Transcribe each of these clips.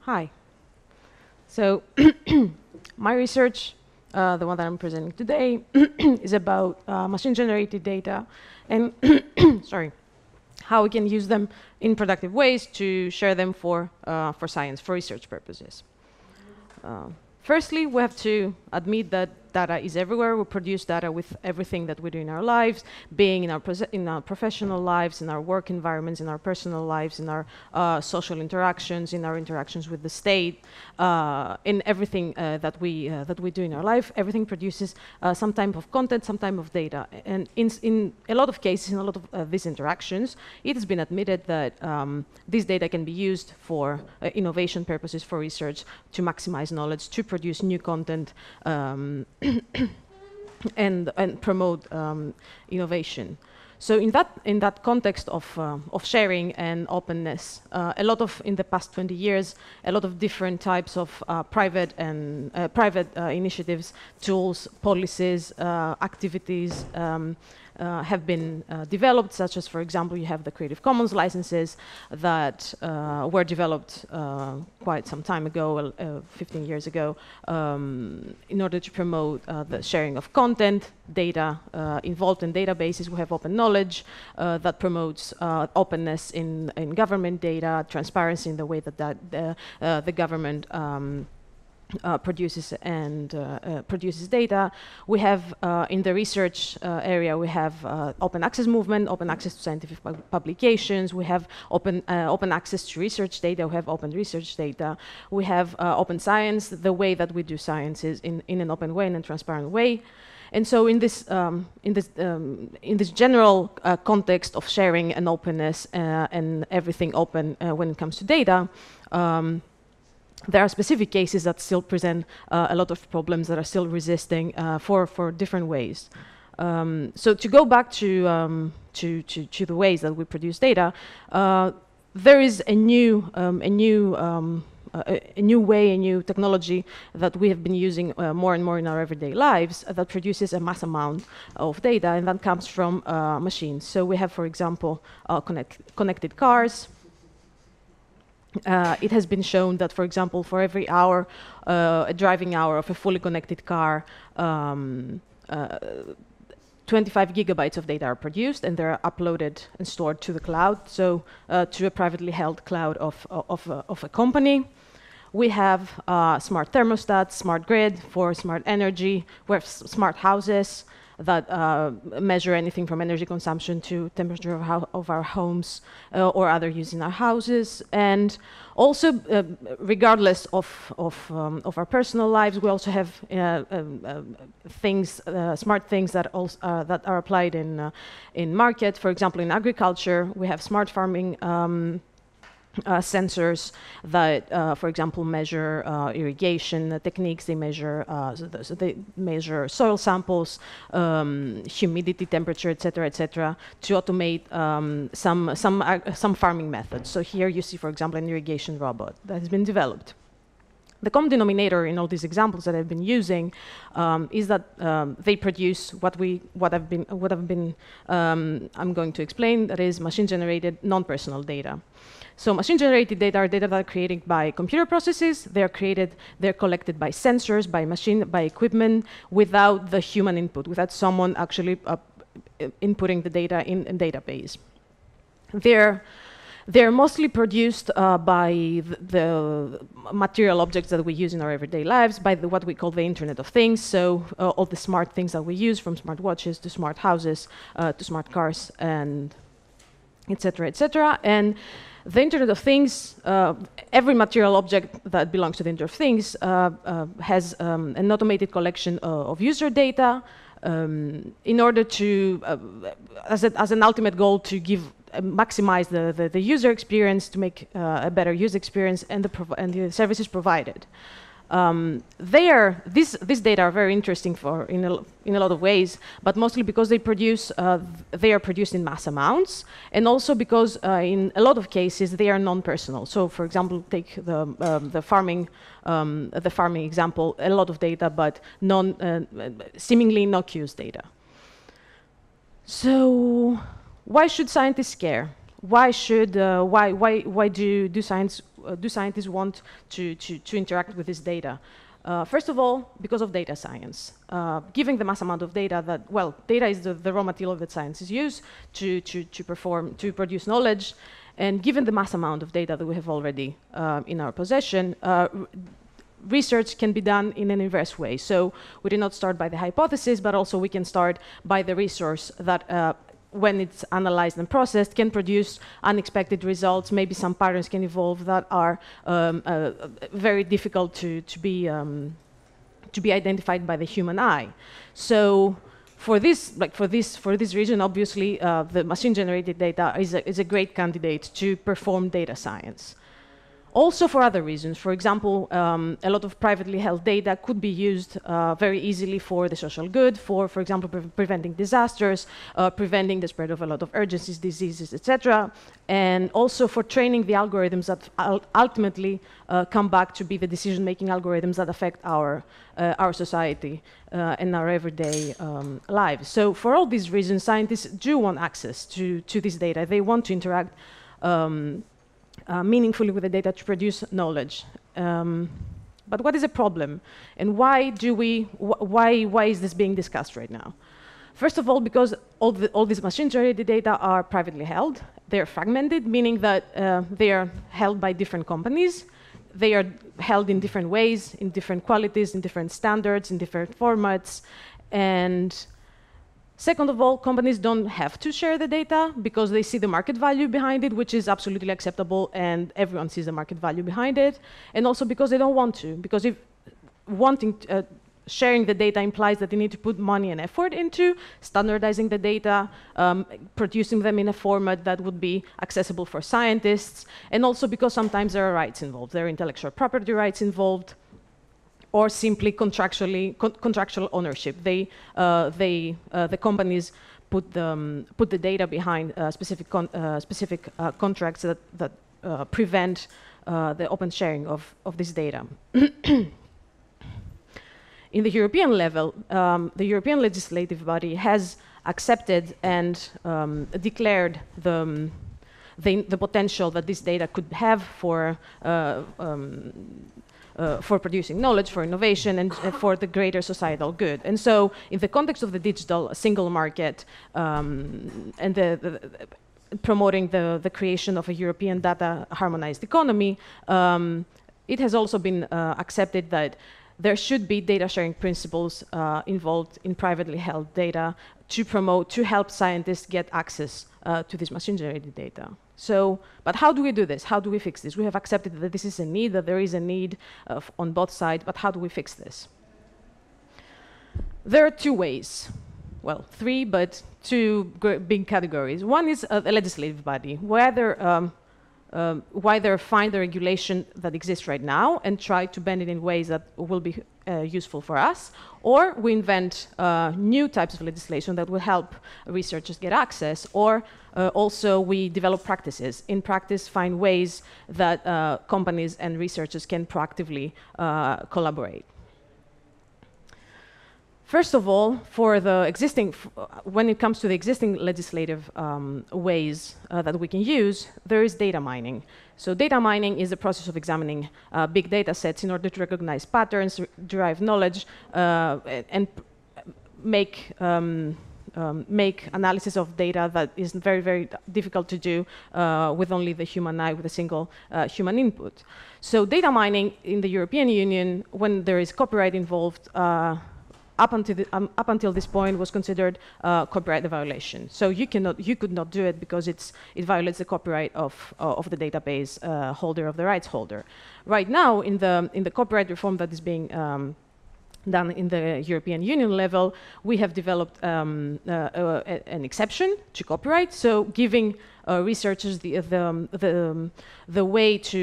Hi. So my research, the one that I'm presenting today, is about machine-generated data and sorry, how we can use them in productive ways to share them for science, for research purposes. Firstly, we have to admit that data is everywhere. We produce data with everything that we do in our lives, being in our professional lives, in our work environments, in our personal lives, in our social interactions, in our interactions with the state, in everything that we do in our life. Everything produces some type of content, some type of data. And in a lot of cases, in a lot of these interactions, it has been admitted that this data can be used for innovation purposes, for research, to maximize knowledge, to produce new content, and promote innovation. So in that context of sharing and openness, a lot of in the past 20 years, a lot of different types of private initiatives, tools, policies, activities have been developed, such as, for example, you have the Creative Commons licenses that were developed quite some time ago, 15 years ago, in order to promote the sharing of content, data involved in databases. We have open knowledge that promotes openness in government data, transparency in the way that the government produces and produces data. We have in the research area, we have open access movement, open access to scientific publications. We have open access to research data. We have open research data. We have open science. The way that we do science is in an open way, in a transparent way. And so in this general context of sharing and openness and everything open when it comes to data, there are specific cases that still present a lot of problems that are still resisting for different ways. So to go back to the ways that we produce data, there is a new way, a new technology that we have been using more and more in our everyday lives that produces a mass amount of data, and that comes from machines. So we have, for example, connected cars. It has been shown that, for example, for every hour, a driving hour of a fully connected car, 25 gigabytes of data are produced, and they're uploaded and stored to the cloud, so to a privately held cloud of a company. We have smart thermostats, smart grid for smart energy. We have smart houses that measure anything from energy consumption to temperature of our homes or other use in our houses. And also, regardless of our personal lives, we also have things, smart things that are applied in market. For example, in agriculture, we have smart farming sensors that, for example, measure irrigation techniques. They measure soil samples, humidity, temperature, et cetera, to automate some farming methods. So here you see, for example, an irrigation robot that has been developed. The common denominator in all these examples that I've been using is that they produce what I'm going to explain, that is machine-generated non-personal data. So machine-generated data are data that are created by computer processes. They're collected by sensors, by equipment, without the human input, without someone actually inputting the data in a database. They're mostly produced by the material objects that we use in our everyday lives, by what we call the Internet of Things, so all the smart things that we use, from smart watches to smart houses to smart cars, and et cetera, et cetera. And the Internet of Things, every material object that belongs to the Internet of Things has an automated collection of user data in order to, as an ultimate goal, to give maximize the user experience, to make a better user experience and the services provided. These data are very interesting in a lot of ways, but mostly because they are produced in mass amounts, and also because in a lot of cases they are non-personal. So, for example, take the farming example: a lot of data, but seemingly innocuous data. So Why should scientists care? Why do scientists want to interact with this data? First of all, because of data science. Giving the mass amount of data that, well, data is the raw material that scientists use to produce knowledge. And given the mass amount of data that we have already in our possession, research can be done in an inverse way. So we do not start by the hypothesis, but also we can start by the resource that, when it's analyzed and processed, can produce unexpected results. Maybe some patterns can evolve that are very difficult to be identified by the human eye. So for this reason, obviously, the machine-generated data is a great candidate to perform data science. Also for other reasons. For example, a lot of privately held data could be used very easily for the social good, for example, preventing disasters, preventing the spread of a lot of urgencies, diseases, etc. And also for training the algorithms that ultimately come back to be the decision-making algorithms that affect our society and our everyday lives. So for all these reasons, scientists do want access to this data. They want to interact meaningfully with the data to produce knowledge. But what is a problem? And why is this being discussed right now? First of all, because all these machine-generated data are privately held. They're fragmented, meaning that they are held by different companies. They are held in different ways, in different qualities, in different standards, in different formats. And second of all, companies don't have to share the data because they see the market value behind it, which is absolutely acceptable, and everyone sees the market value behind it. And also because they don't want to, because if sharing the data implies that they need to put money and effort into standardizing the data, producing them in a format that would be accessible for scientists, and also because sometimes there are rights involved. There are intellectual property rights involved, or simply contractual ownership. The companies put the data behind specific contracts that prevent the open sharing of this data. In the European level, the European legislative body has accepted and declared the potential that this data could have for producing knowledge, for innovation, and for the greater societal good. And so, in the context of the digital single market and promoting the creation of a European data harmonized economy, it has also been accepted that there should be data sharing principles involved in privately held data to help scientists get access to this machine-generated data. So, but how do we do this? How do we fix this? We have accepted that this is a need, that there is a need on both sides, but how do we fix this? There are two ways. Well, three, but two big categories. One is the legislative body, whether find the regulation that exists right now and try to bend it in ways that will be useful for us, or we invent new types of legislation that will help researchers get access, or also we develop practices. In practice, find ways that companies and researchers can proactively collaborate. First of all, for the existing, when it comes to the existing legislative ways that we can use, there is data mining. So data mining is the process of examining big data sets in order to recognize patterns, derive knowledge, and make analysis of data that is very, very difficult to do with only the human eye, with a single human input. So data mining in the European Union, when there is copyright involved, up until this point was considered copyright violation. So you could not do it because it violates the copyright of the database holder, of the rights holder. Right now, in the copyright reform that is being done in the European Union level, we have developed an exception to copyright, so giving researchers the way to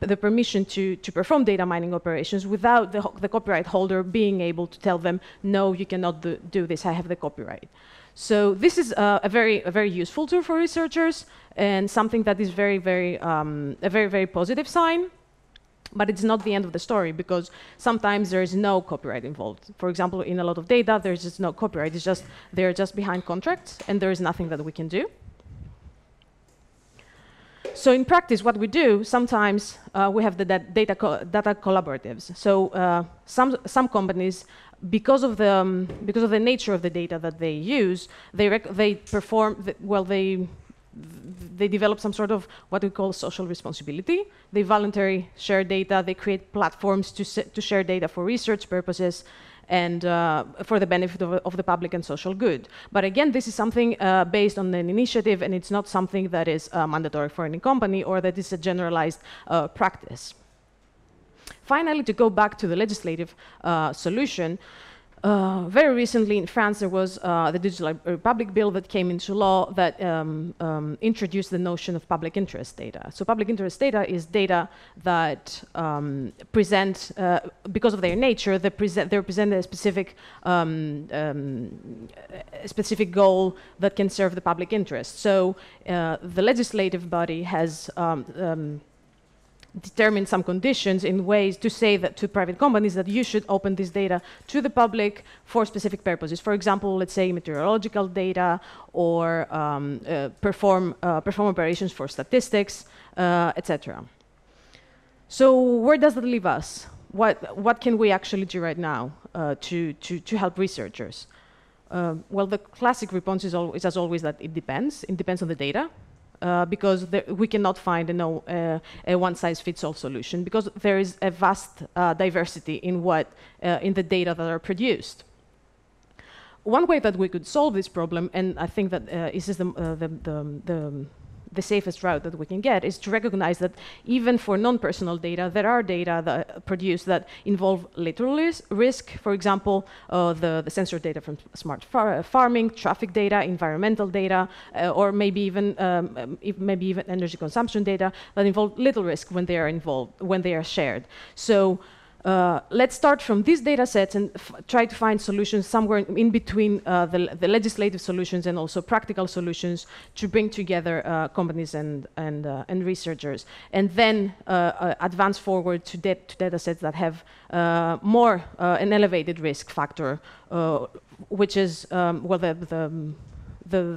the permission to perform data mining operations without the copyright holder being able to tell them, no, you cannot do this, I have the copyright. So this is a very useful tool for researchers and something that is a very, very positive sign. But it's not the end of the story, because sometimes there is no copyright involved. For example, in a lot of data, there's just no copyright. They're just behind contracts, and there is nothing that we can do. So in practice, what we do, sometimes we have the data collaboratives. So some companies, because of the nature of the data that they use, they develop some sort of what we call social responsibility. They voluntarily share data. They create platforms to share data for research purposes and for the benefit of the public and social good. But again, this is something based on an initiative, and it's not something that is mandatory for any company or that is a generalized practice. Finally, to go back to the legislative solution, very recently in France, there was the Digital Republic Bill that came into law that introduced the notion of public interest data. So public interest data is data that present, because of their nature, they represent a specific goal that can serve the public interest. So the legislative body has determine some conditions in ways to say that to private companies that you should open this data to the public for specific purposes. For example, let's say meteorological data or perform operations for statistics, etc. So where does that leave us? What can we actually do right now to help researchers? Well, the classic response is as always that it depends. It depends on the data. Because we cannot find a one-size-fits-all solution, because there is a vast diversity in the data that are produced. One way that we could solve this problem, and I think that this is the safest route that we can get, is to recognize that even for non-personal data, there are data that produced that involve lateral risk. For example, the sensor data from smart farming, traffic data, environmental data, or maybe even energy consumption data that involve little risk when they are shared. So let's start from these data sets and try to find solutions somewhere in between the legislative solutions and also practical solutions to bring together companies and researchers, and then advance forward to data sets that have more an elevated risk factor, which is well,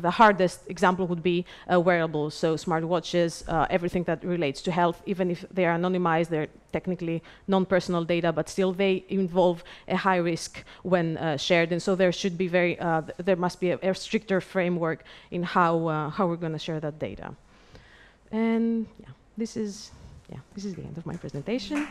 the hardest example would be wearables, so smartwatches, everything that relates to health. Even if they are anonymized, they're technically non-personal data, but still they involve a high risk when shared. And so there should be there must be a stricter framework in how we're going to share that data. And yeah, this is the end of my presentation.